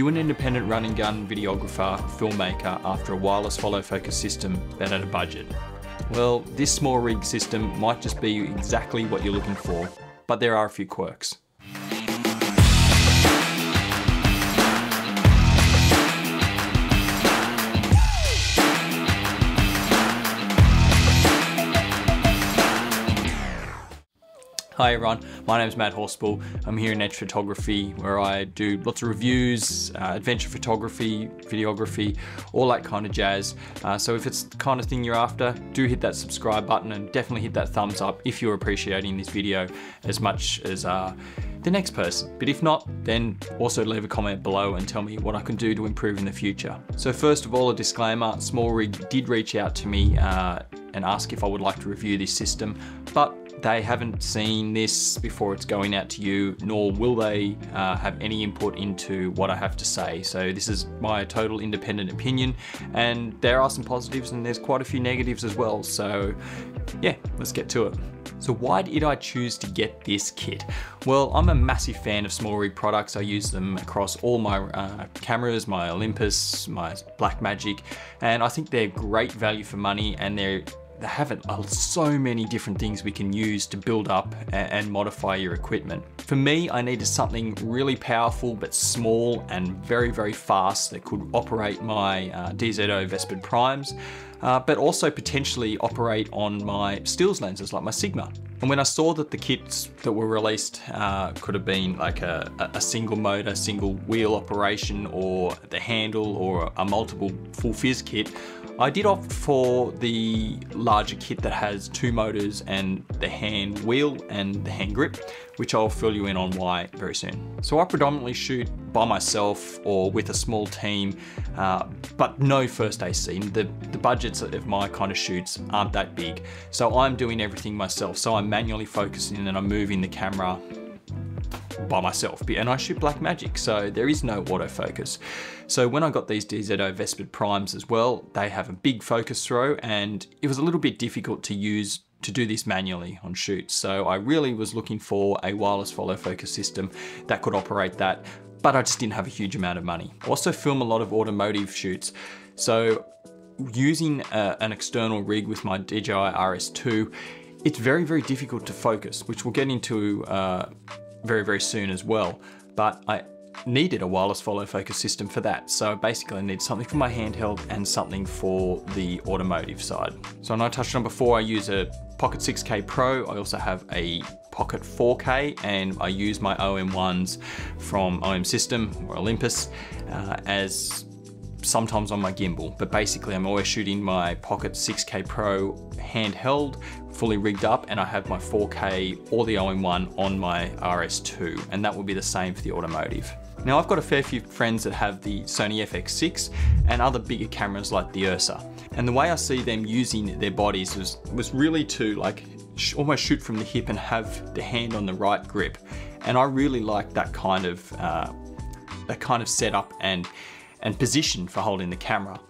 you an independent running gun videographer, filmmaker after a wireless follow focus system but at a budget? Well, this SmallRig system might just be exactly what you're looking for, but there are a few quirks. Hi everyone, my name is Matt Horspool. I'm here in Edge Photography where I do lots of reviews, adventure photography, videography, all that kind of jazz. So if it's the kind of thing you're after, do hit that subscribe button and definitely hit that thumbs up if you're appreciating this video as much as the next person. But if not, then also leave a comment below and tell me what I can do to improve in the future. So first of all, a disclaimer, SmallRig did reach out to me and ask if I would like to review this system, but they haven't seen this before it's going out to you, nor will they have any input into what I have to say. So this is my total independent opinion, and there are some positives and there's quite a few negatives as well. So yeah, let's get to it. So why did I choose to get this kit? Well, I'm a massive fan of SmallRig products. I use them across all my cameras, my Olympus, my Blackmagic, and I think they're great value for money, and they have so many different things we can use to build up and modify your equipment. For me, I needed something really powerful but small and very, very fast that could operate my DZO Vespid Primes, but also potentially operate on my stills lenses like my Sigma. And when I saw that the kits that were released could have been like a single motor, single wheel operation, or the handle, or a multiple full fizz kit, I did opt for the larger kit that has two motors and the hand wheel and the hand grip, which I'll fill you in on why very soon. So I predominantly shoot by myself or with a small team, but no first AC. The budgets of my kind of shoots aren't that big. So I'm doing everything myself. So I'm manually focusing and I'm moving the camera by myself, and I shoot Blackmagic, so there is no autofocus. So when I got these DZO Vespid Primes as well, they have a big focus throw, and it was a little bit difficult to do this manually on shoots. So I really was looking for a wireless follow focus system that could operate that, but I just didn't have a huge amount of money. I also film a lot of automotive shoots, so using an external rig with my DJI RS2, it's very, very difficult to focus, which we'll get into very, very soon as well, but I needed a wireless follow focus system for that. So basically I need something for my handheld and something for the automotive side. So I know I touched on before, I use a Pocket 6K Pro. I also have a Pocket 4K, and I use my OM1s from OM System or Olympus as sometimes on my gimbal, but basically I'm always shooting my Pocket 6K Pro handheld, fully rigged up, and I have my 4K or the OM1 on my RS2, and that will be the same for the automotive. Now I've got a fair few friends that have the Sony FX6 and other bigger cameras like the Ursa, and the way I see them using their bodies was really to like almost shoot from the hip and have the hand on the right grip, and I really like that kind of setup and position for holding the camera.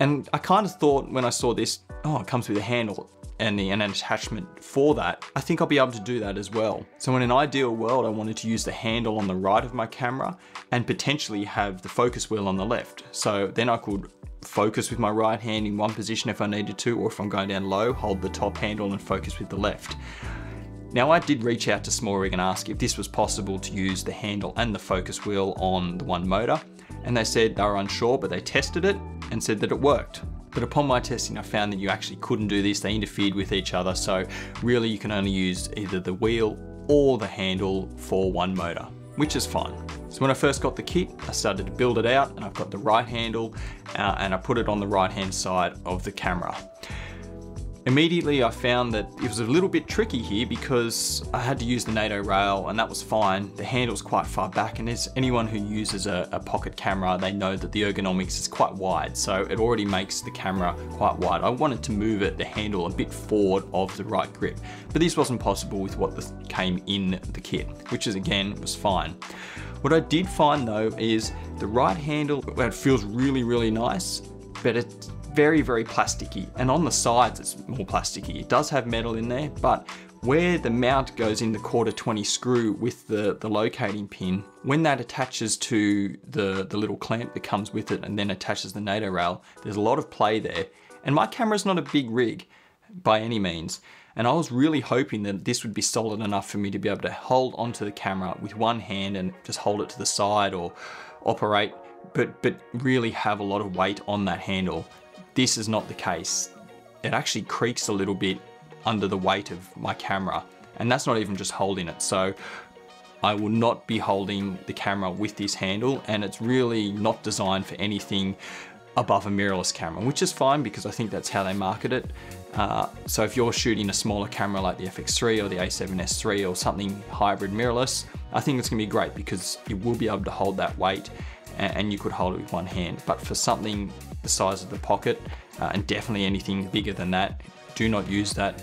And I kind of thought when I saw this, oh, it comes with a handle and an attachment for that. I think I'll be able to do that as well. So in an ideal world, I wanted to use the handle on the right of my camera and potentially have the focus wheel on the left. So then I could focus with my right hand in one position if I needed to, or if I'm going down low, hold the top handle and focus with the left. Now I did reach out to SmallRig and ask if this was possible to use the handle and the focus wheel on the one motor. And they said they were unsure, but they tested it and said that it worked. But upon my testing, I found that you actually couldn't do this. They interfered with each other. So really you can only use either the wheel or the handle for one motor, which is fine. So when I first got the kit, I started to build it out, and I've got the right handle and I put it on the right-hand side of the camera. Immediately I found that it was a little bit tricky here because I had to use the NATO rail, and that was fine. The handle's quite far back, and as anyone who uses a pocket camera, they know that the ergonomics is quite wide. So it already makes the camera quite wide. I wanted to move the handle a bit forward of the right grip, but this wasn't possible with what came in the kit, which is again, was fine. What I did find though is the right handle, it feels really, really nice, but it's very, very plasticky, and on the sides it's more plasticky. It does have metal in there, but where the mount goes in the 1/4-20 screw with the locating pin, when that attaches to the little clamp that comes with it and then attaches the NATO rail, there's a lot of play there. And my camera's not a big rig by any means. And I was really hoping that this would be solid enough for me to be able to hold onto the camera with one hand and just hold it to the side or operate, but really have a lot of weight on that handle. This is not the case. It actually creaks a little bit under the weight of my camera. And that's not even just holding it. So I will not be holding the camera with this handle, and it's really not designed for anything above a mirrorless camera, which is fine because I think that's how they market it. So if you're shooting a smaller camera like the FX3 or the A7S3 or something hybrid mirrorless, I think it's gonna be great because you will be able to hold that weight and you could hold it with one hand. But for something the size of the Pocket and definitely anything bigger than that, do not use that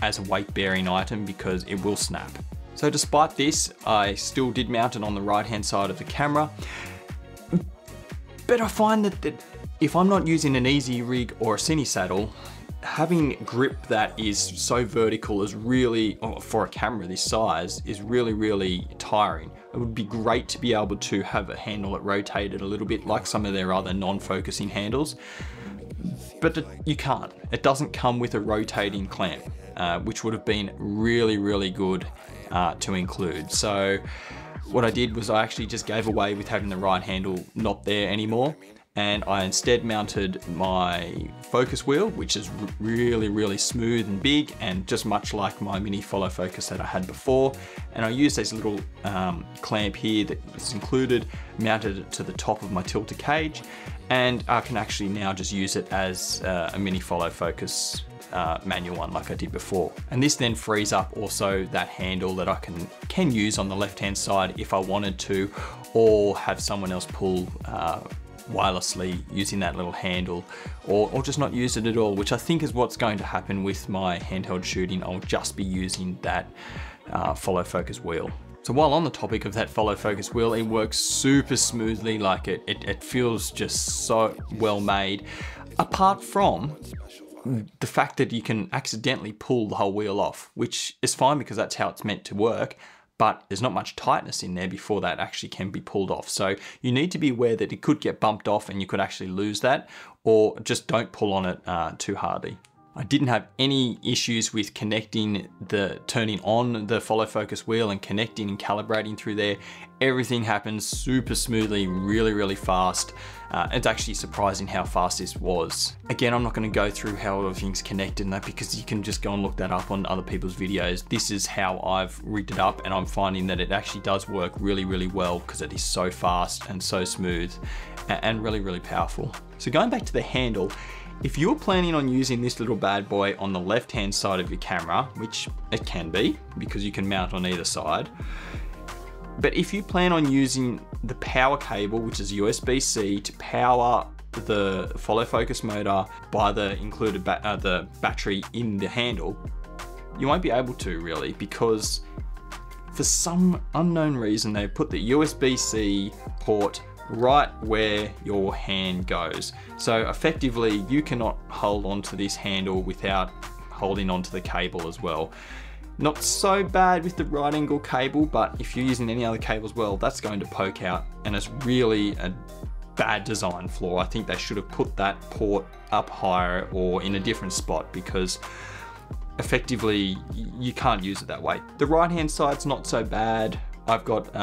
as a weight-bearing item because it will snap. So despite this, I still did mount it on the right-hand side of the camera. But I find that if I'm not using an easy rig or a cine saddle, having grip that is so vertical is really, for a camera this size, is really, really tiring. It would be great to be able to have a handle that rotated a little bit like some of their other non-focusing handles, but you can't. It doesn't come with a rotating clamp, which would have been really, really good to include. So what I did was I actually just gave away with having the right handle not there anymore. And I instead mounted my focus wheel, which is really, really smooth and big, and just much like my mini follow focus that I had before. And I used this little clamp here that was included, mounted it to the top of my tilter cage, and I can actually now just use it as a mini follow focus manual one like I did before. And this then frees up also that handle that I can use on the left-hand side if I wanted to, or have someone else pull wirelessly using that little handle, or just not use it at all, which I think is what's going to happen with my handheld shooting. I'll just be using that follow focus wheel. So while on the topic of that follow focus wheel, it works super smoothly. Like it feels just so well made, apart from the fact that you can accidentally pull the whole wheel off, which is fine because that's how it's meant to work. But there's not much tightness in there before that actually can be pulled off. So you need to be aware that it could get bumped off and you could actually lose that, or just don't pull on it too hardly. I didn't have any issues with turning on the follow focus wheel and connecting and calibrating through there. Everything happens super smoothly, really, really fast. It's actually surprising how fast this was. Again, I'm not gonna go through how everything's connected and that, because you can just go and look that up on other people's videos. This is how I've rigged it up, and I'm finding that it actually does work really, really well because it is so fast and so smooth and really, really powerful. So going back to the handle, if you're planning on using this little bad boy on the left-hand side of your camera, which it can be because you can mount on either side, but if you plan on using the power cable, which is USB-C, to power the follow focus motor by the included the battery in the handle, you won't be able to really, because for some unknown reason, they put the USB-C port right where your hand goes. So effectively, you cannot hold onto this handle without holding onto the cable as well. Not so bad with the right angle cable, but if you're using any other cable as well, that's going to poke out, and it's really a bad design flaw. I think they should have put that port up higher or in a different spot, because effectively you can't use it that way. The right hand side's not so bad. I've got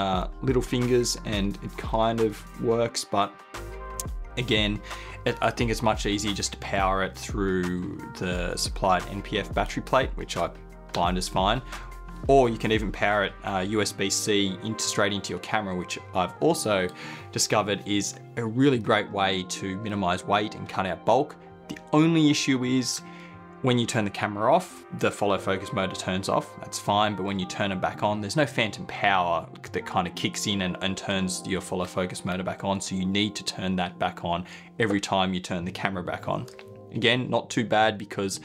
little fingers and it kind of works, but again, I think it's much easier just to power it through the supplied NPF battery plate, which I find is fine. Or you can even power it USB-C straight into your camera, which I've also discovered is a really great way to minimize weight and cut out bulk. The only issue is when you turn the camera off, the follow focus motor turns off, that's fine. But when you turn it back on, there's no phantom power that kind of kicks in and turns your follow focus motor back on. So you need to turn that back on every time you turn the camera back on. Again, not too bad because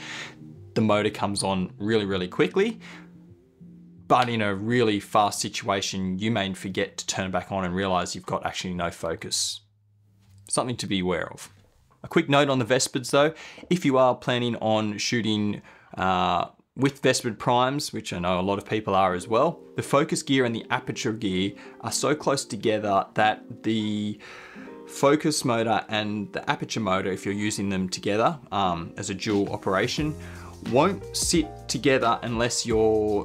the motor comes on really, really quickly, but in a really fast situation, you may forget to turn it back on and realize you've got actually no focus. Something to be aware of. A quick note on the Vespids though, if you are planning on shooting With Vespid Primes, which I know a lot of people are as well, the focus gear and the aperture gear are so close together that the focus motor and the aperture motor, if you're using them together as a dual operation, won't sit together unless you're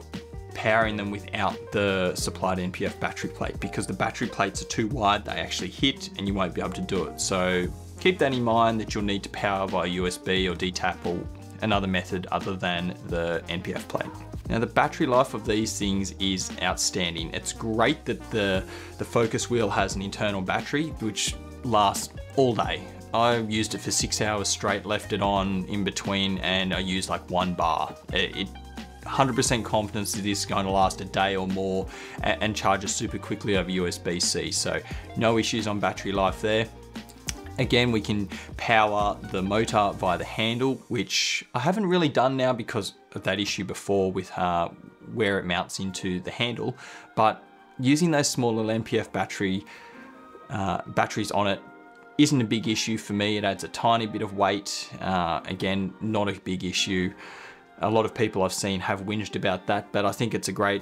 powering them without the supplied NPF battery plate, because the battery plates are too wide, they actually hit and you won't be able to do it. So keep that in mind, that you'll need to power via USB or DTAP or another method other than the NPF plate. Now the battery life of these things is outstanding. It's great that the focus wheel has an internal battery which lasts all day. I used it for 6 hours straight, left it on in between, and I used like one bar. 100% confidence that this is going to last a day or more and charges super quickly over USB-C. So no issues on battery life there. Again, we can power the motor via the handle, which I haven't really done now because of that issue before with where it mounts into the handle. But using those smaller NPF batteries on it isn't a big issue for me. It adds a tiny bit of weight. Again, not a big issue. A lot of people I've seen have whinged about that, but I think it's a great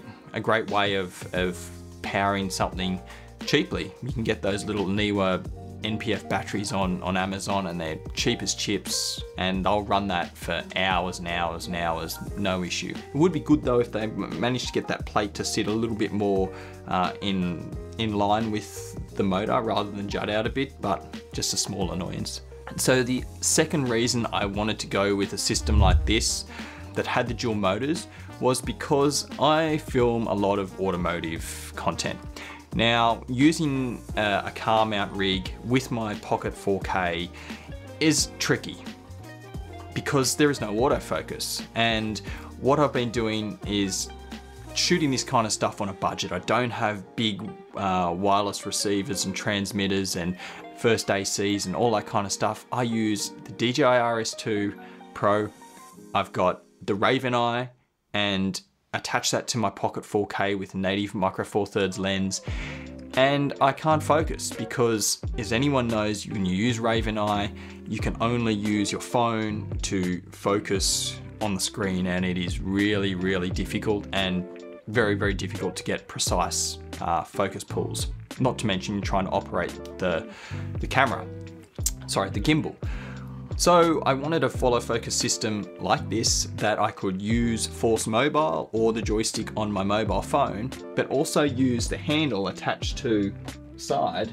way of powering something cheaply. You can get those little Niwa NPF batteries on Amazon and they're cheap as chips, and they'll run that for hours and hours and hours, no issue. It would be good though if they managed to get that plate to sit a little bit more in line with the motor rather than jut out a bit, but just a small annoyance. So the second reason I wanted to go with a system like this that had the dual motors was because I film a lot of automotive content. Now, using a car mount rig with my Pocket 4K is tricky because there is no autofocus. And what I've been doing is shooting this kind of stuff on a budget. I don't have big wireless receivers and transmitters and first ACs and all that kind of stuff. I use the DJI RS2 Pro. I've got the RavenEye and attach that to my Pocket 4K with a native micro four thirds lens, and I can't focus because, as anyone knows, when you use RavenEye, you can only use your phone to focus on the screen, and it is really, really difficult and very, very difficult to get precise focus pulls, not to mention trying to operate the gimbal. So I wanted a follow focus system like this that I could use Force Mobile or the joystick on my mobile phone, but also use the handle attached to the side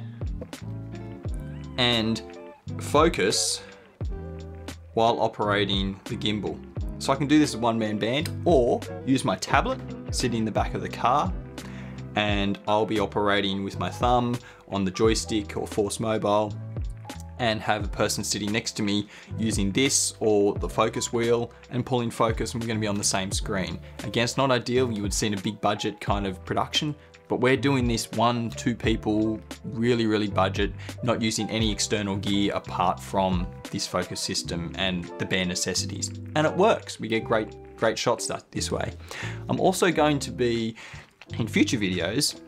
and focus while operating the gimbal. So I can do this as one man band or use my tablet sitting in the back of the car, and I'll be operating with my thumb on the joystick or Force Mobile, and have a person sitting next to me using this or the focus wheel and pulling focus, and we're going to be on the same screen. Again, it's not ideal. You would see in a big budget kind of production, but we're doing this one, two people, really, really budget, not using any external gear apart from this focus system and the bare necessities. And it works. We get great shots this way. I'm also going to be, in future videos,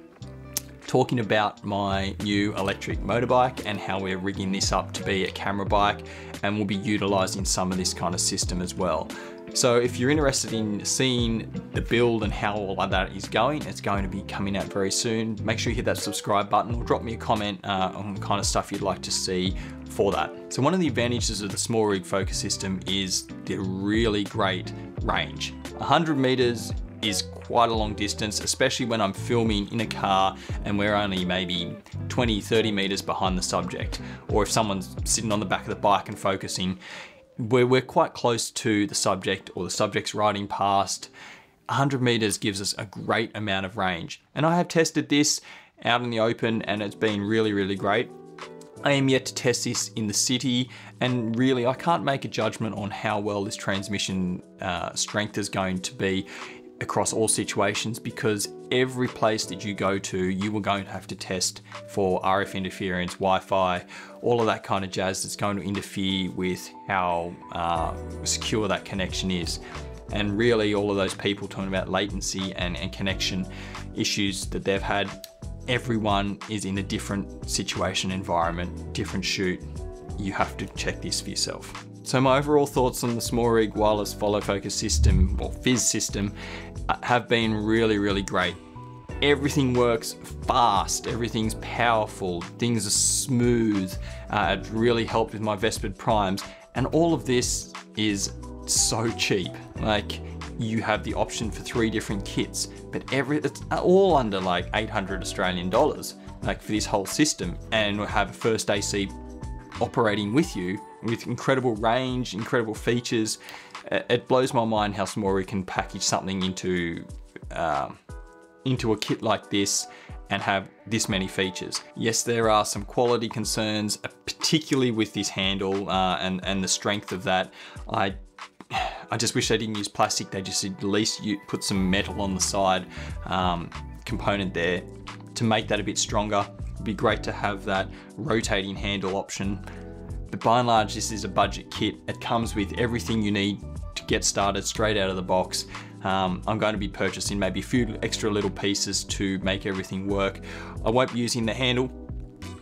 talking about my new electric motorbike and how we're rigging this up to be a camera bike, and we'll be utilizing some of this kind of system as well. So if you're interested in seeing the build and how all of that is going, it's going to be coming out very soon. Make sure you hit that subscribe button or drop me a comment on the kind of stuff you'd like to see for that. So one of the advantages of the SmallRig focus system is the really great range. 100 meters is quite a long distance, especially when I'm filming in a car and we're only maybe 20, 30 meters behind the subject. Or if someone's sitting on the back of the bike and focusing, where we're quite close to the subject or the subject's riding past, 100 meters gives us a great amount of range. And I have tested this out in the open and it's been really, really great. I am yet to test this in the city, and really I can't make a judgment on how well this transmission strength is going to be across all situations, because every place that you go to, you are going to have to test for RF interference, Wi-Fi, all of that kind of jazz that's going to interfere with how secure that connection is. And really all of those people talking about latency and connection issues that they've had, everyone is in a different situation, environment, different shoot. You have to check this for yourself. So my overall thoughts on the SmallRig wireless follow focus system, or FIZ system, have been really, really great. Everything works fast, everything's powerful, things are smooth, it really helped with my Vespid Primes, and all of this is so cheap. Like, you have the option for 3 different kits, but it's all under like 800 Australian dollars, like, for this whole system, and we'll have a first AC operating with you, with incredible range, incredible features. It blows my mind how SmallRig can package something into a kit like this and have this many features. Yes, there are some quality concerns, particularly with this handle and the strength of that. I just wish they didn't use plastic. They just at least put some metal on the side component there to make that a bit stronger. It'd be great to have that rotating handle option. But by and large, this is a budget kit. It comes with everything you need to get started straight out of the box. I'm going to be purchasing maybe a few extra little pieces to make everything work. I won't be using the handle.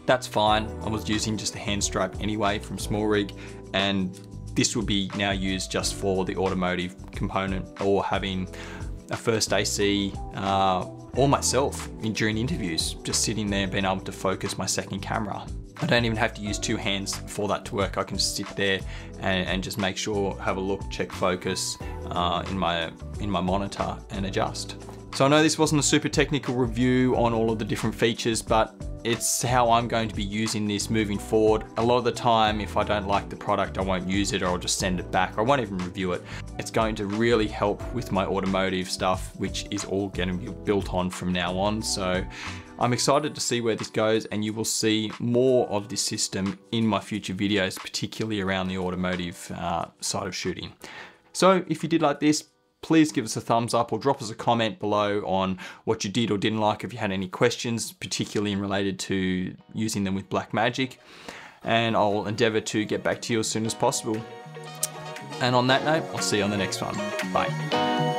That's fine. I was using just the hand stripe anyway from SmallRig, and this will be now used just for the automotive component, or having a first AC, or myself during interviews, just sitting there and being able to focus my second camera. I don't even have to use 2 hands for that to work. I can just sit there and just make sure, have a look, check focus in my monitor and adjust. So I know this wasn't a super technical review on all of the different features, but it's how I'm going to be using this moving forward. A lot of the time, if I don't like the product, I won't use it, or I'll just send it back. I won't even review it. It's going to really help with my automotive stuff, which is all going to be built on from now on. So I'm excited to see where this goes, and you will see more of this system in my future videos, particularly around the automotive side of shooting. So if you did like this, please give us a thumbs up or drop us a comment below on what you did or didn't like, if you had any questions, particularly in related to using them with Blackmagic. And I'll endeavor to get back to you as soon as possible. And on that note, I'll see you on the next one. Bye.